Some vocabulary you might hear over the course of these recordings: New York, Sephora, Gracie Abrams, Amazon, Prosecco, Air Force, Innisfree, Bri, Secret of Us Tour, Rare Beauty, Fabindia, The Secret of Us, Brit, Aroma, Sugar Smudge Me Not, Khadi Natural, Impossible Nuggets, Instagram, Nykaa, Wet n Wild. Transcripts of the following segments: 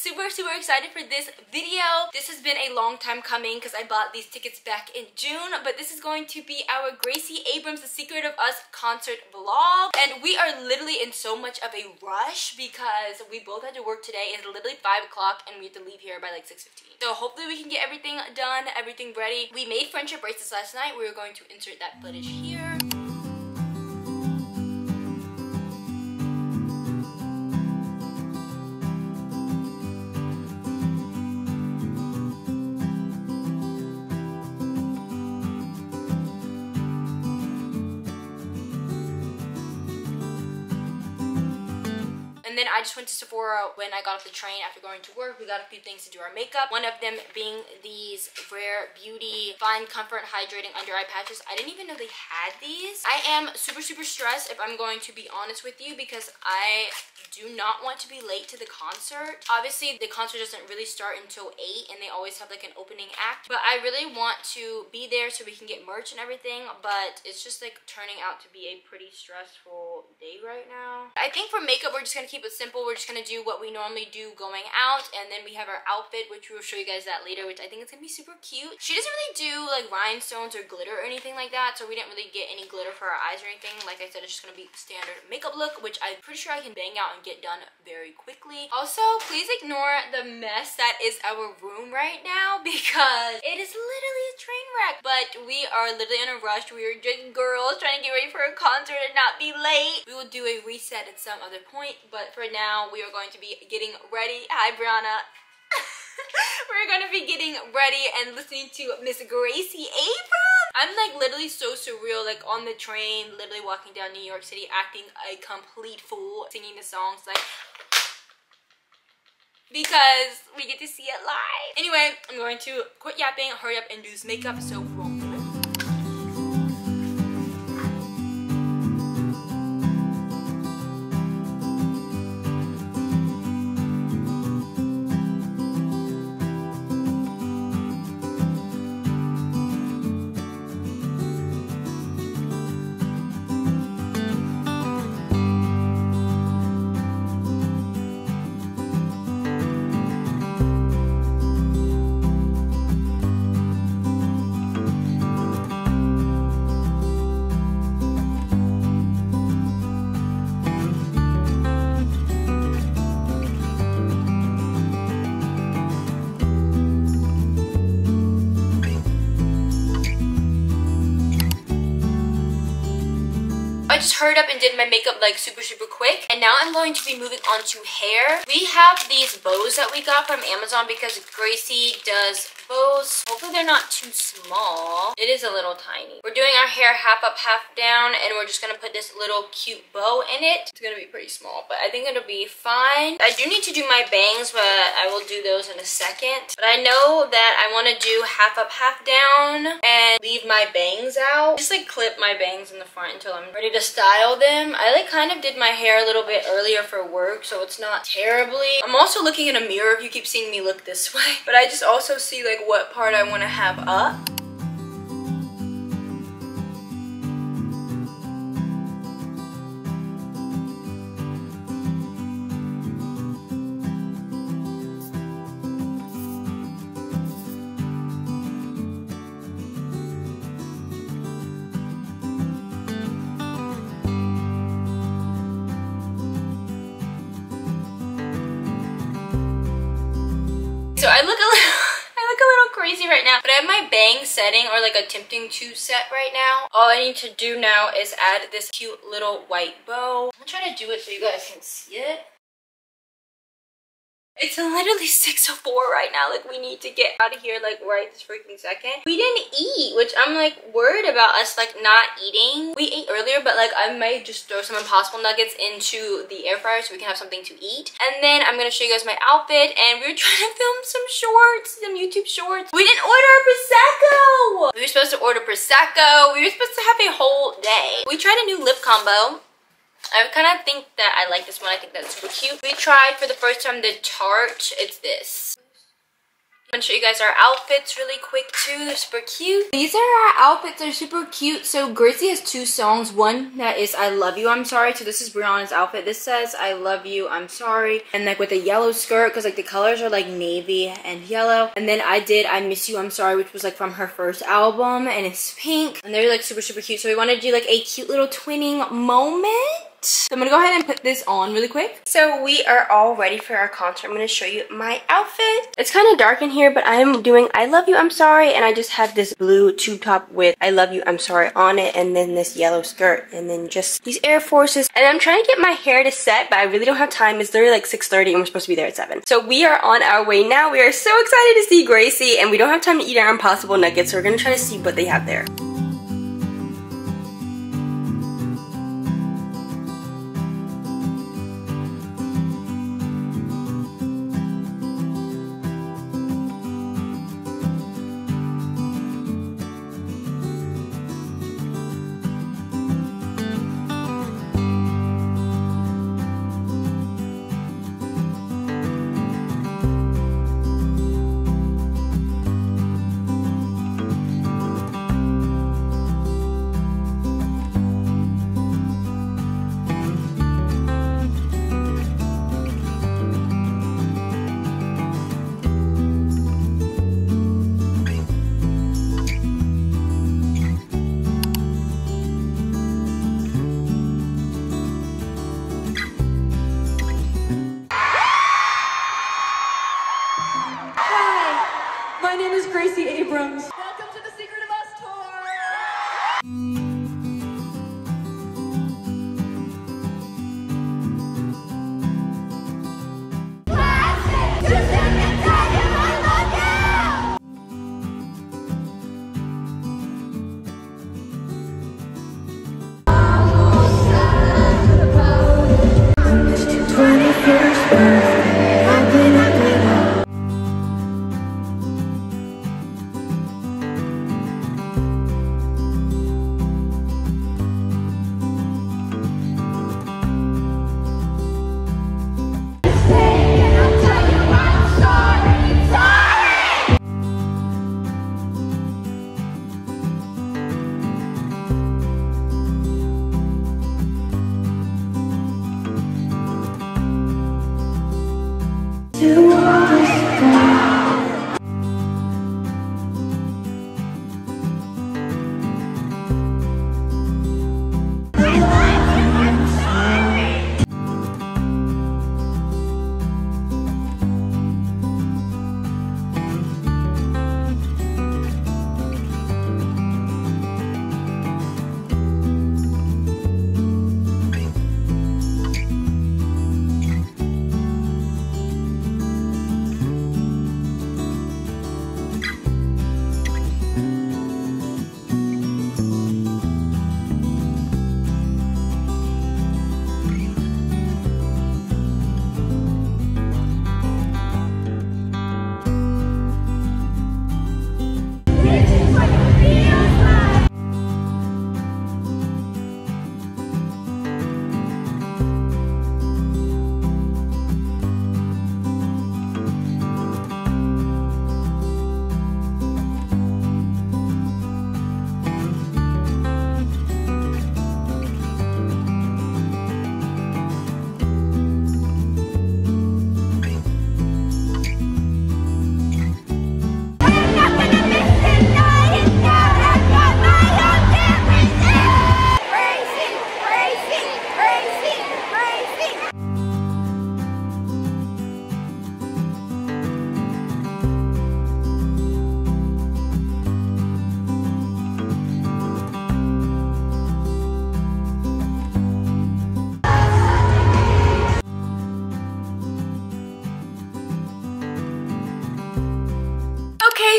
super excited for this video. This has been a long time coming because I bought these tickets back in June, but this is going to be our Gracie Abrams The Secret of Us concert vlog, and we are literally in so much of a rush because we both had to work today. It's literally 5 o'clock and we have to leave here by like 6:15. So hopefully we can get everything done, everything ready. We made friendship bracelets last night. We were going to insert that footage here. And then I just went to Sephora when I got off the train after going to work. We got a few things to do our makeup. One of them being these Rare Beauty Fine Comfort Hydrating Under Eye Patches. I didn't even know they had these. I am super stressed, if I'm going to be honest with you, because I do not want to be late to the concert. Obviously, the concert doesn't really start until 8 and they always have like an opening act. But I really want to be there so we can get merch and everything. But it's just like turning out to be a pretty stressful day right now. I think for makeup, we're just going to keep it simple. We're just gonna do what we normally do going out, and then we have our outfit, which we will show you guys that later, which I think it's gonna be super cute. She doesn't really do like rhinestones or glitter or anything like that, so we didn't really get any glitter for our eyes or anything. Like I said, it's just gonna be standard makeup look, which I'm pretty sure I can bang out and get done very quickly. Also, please ignore the mess that is our room right now because it is literally a train wreck, but we are literally in a rush. We are just girls trying to get ready for a concert and not be late. We will do a reset at some other point, but for now, we are going to be getting ready. Hi, Brianna. We're going to be getting ready and listening to Miss Gracie Abrams. I'm like literally so surreal, like on the train, literally walking down New York City, acting a complete fool, singing the songs like... because we get to see it live. Anyway, I'm going to quit yapping, hurry up and do this makeup so we won't. I just hurried up and did my makeup like super quick, and now I'm going to be moving on to hair. We have these bows that we got from Amazon because Gracie does bows. Hopefully they're not too small. It is a little tiny. We're doing our hair half up, half down, and we're just gonna put this little cute bow in it. It's gonna be pretty small, but I think it'll be fine. I do need to do my bangs, but I will do those in a second. But I know that I wanna do half up, half down, and leave my bangs out. Just like clip my bangs in the front until I'm ready to style them. I like kind of did my hair a little bit earlier for work, so it's not terribly. I'm also looking in a mirror if you keep seeing me look this way, but I just also see like what part I want to have up. So I look a little crazy right now, but I have my bang setting, or like attempting to set right now. All I need to do now is add this cute little white bow. I'm trying to do it so you guys can see it. It's literally 6:04 right now. Like, we need to get out of here, like, right this freaking second. We didn't eat, which I'm, like, worried about us, like, not eating. We ate earlier, but, like, I might just throw some Impossible Nuggets into the air fryer so we can have something to eat. And then I'm gonna show you guys my outfit, and we were trying to film some shorts, some YouTube shorts. We didn't order Prosecco! We were supposed to order Prosecco. We were supposed to have a whole day. We tried a new lip combo. I kind of think that I like this one. I think that's super cute. We tried for the first time the tart. It's this. I'm gonna show you guys our outfits really quick too. They're super cute. These are our outfits. They're super cute. So Gracie has two songs. One that is I Love You, I'm Sorry. So this is Brianna's outfit. This says I Love You, I'm Sorry. And like with a yellow skirt, because like the colors are like navy and yellow. And then I did I Miss You, I'm Sorry, which was like from her first album. And it's pink. And they're like super, super cute. So we wanted to do like a cute little twinning moment. So I'm gonna go ahead and put this on really quick. So we are all ready for our concert. I'm gonna show you my outfit. It's kind of dark in here, but I'm doing I Love You, I'm Sorry, and I just have this blue tube top with I Love You, I'm Sorry on it, and then this yellow skirt, and then just these Air Forces. And I'm trying to get my hair to set, but I really don't have time. It's literally like 6:30, and we're supposed to be there at 7. So we are on our way now. We are so excited to see Gracie, and we don't have time to eat our Impossible Nuggets, so we're gonna try to see what they have there. My name is Gracie Abrams. Welcome to the Secret of Us Tour.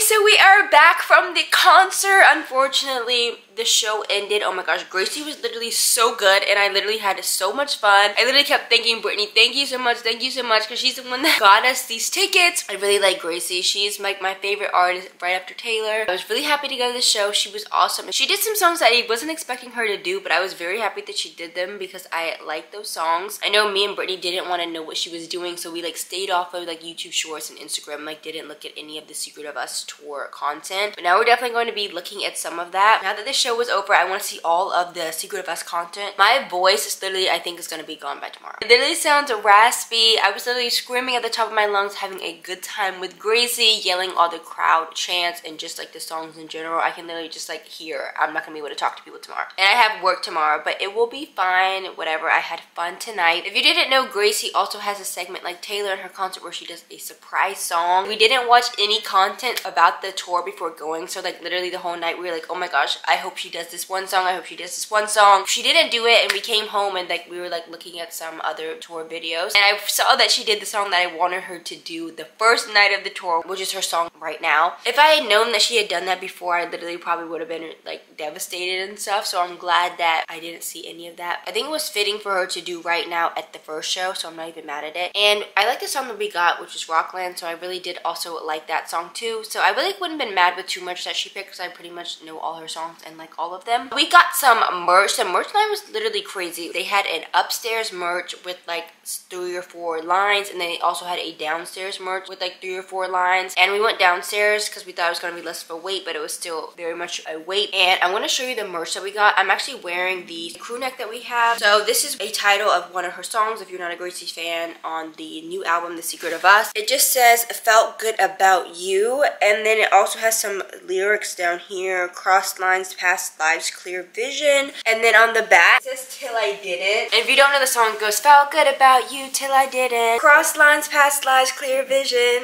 So we are back from the concert. Unfortunately, the show ended, oh my gosh, Gracie was literally so good, and I literally had so much fun. I literally kept thanking Brittany, thank you so much, because she's the one that got us these tickets. I really like Gracie. She's like my favorite artist right after Taylor. I was really happy to go to the show. She was awesome. She did some songs that I wasn't expecting her to do, but I was very happy that she did them because I like those songs. I know me and Brittany didn't want to know what she was doing, so we like stayed off of like YouTube Shorts and Instagram, like didn't look at any of the Secret of Us Tour content. But now we're definitely going to be looking at some of that. Now that this show was over, I want to see all of the Secret of Us content. My voice is literally, I think, is going to be gone by tomorrow. It literally sounds raspy. I was literally screaming at the top of my lungs, having a good time with Gracie, yelling all the crowd chants and just like the songs in general. I can literally just like hear. I'm not going to be able to talk to people tomorrow. And I have work tomorrow, but it will be fine, whatever. I had fun tonight. If you didn't know, Gracie also has a segment like Taylor in her concert where she does a surprise song. We didn't watch any content about the tour before going, so like literally the whole night we were like, oh my gosh, I hope she does this one song, I hope she does this one song. She didn't do it, and we came home and like we were like looking at some other tour videos, and I saw that she did the song that I wanted her to do the first night of the tour, which is her song Right Now. If I had known that she had done that before, I literally probably would have been like devastated and stuff, so I'm glad that I didn't see any of that. I think it was fitting for her to do Right Now at the first show, so I'm not even mad at it. And I like the song that we got, which is Rockland, so I really did also like that song too. So I really wouldn't have been mad with too much that she picked, because I pretty much know all her songs and like all of them. We got some merch. The merch line was literally crazy. They had an upstairs merch with like 3 or 4 lines, and then they also had a downstairs merch with like 3 or 4 lines. And we went downstairs because we thought it was going to be less of a weight, but it was still very much a weight. And I want to show you the merch that we got. I'm actually wearing the crew neck that we have. So this is a title of one of her songs, if you're not a Gracie fan, on the new album, The Secret of Us. It just says, "Felt Good About You," and then it also has some lyrics down here, "Crossed lines, past lives, clear vision," and then on the back it says "Till I Didn't." And if you don't know, the song goes, "Felt good about you till I didn't, crossed lines, past lives, clear vision."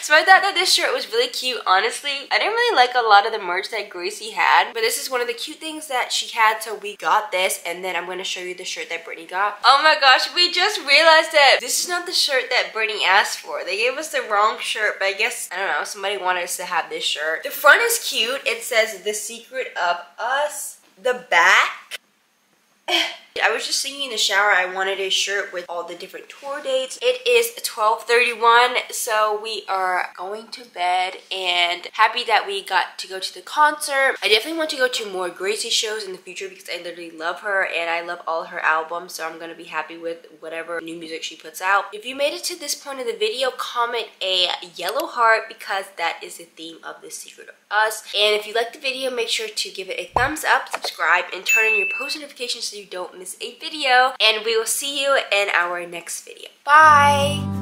So I thought that this shirt was really cute. Honestly, I didn't really like a lot of the merch that Gracie had, but this is one of the cute things that she had, so we got this. And then I'm going to show you the shirt that Brittany got. Oh my gosh, we just realized that this is not the shirt that Brittany asked for. They gave us the wrong shirt, but I guess, I don't know, somebody wanted us to have this shirt. The front is cute. It says "The Secret of Us." The back... I was just singing in the shower. I wanted a shirt with all the different tour dates. It is 12:31, so we are going to bed, and happy that we got to go to the concert. I definitely want to go to more Gracie shows in the future because I literally love her and I love all her albums, so I'm going to be happy with whatever new music she puts out. If you made it to this point of the video, comment a yellow heart because that is the theme of The Secret of Us. And if you like the video, make sure to give it a thumbs up, subscribe, and turn on your post notifications so you don't miss a video, and we will see you in our next video. Bye!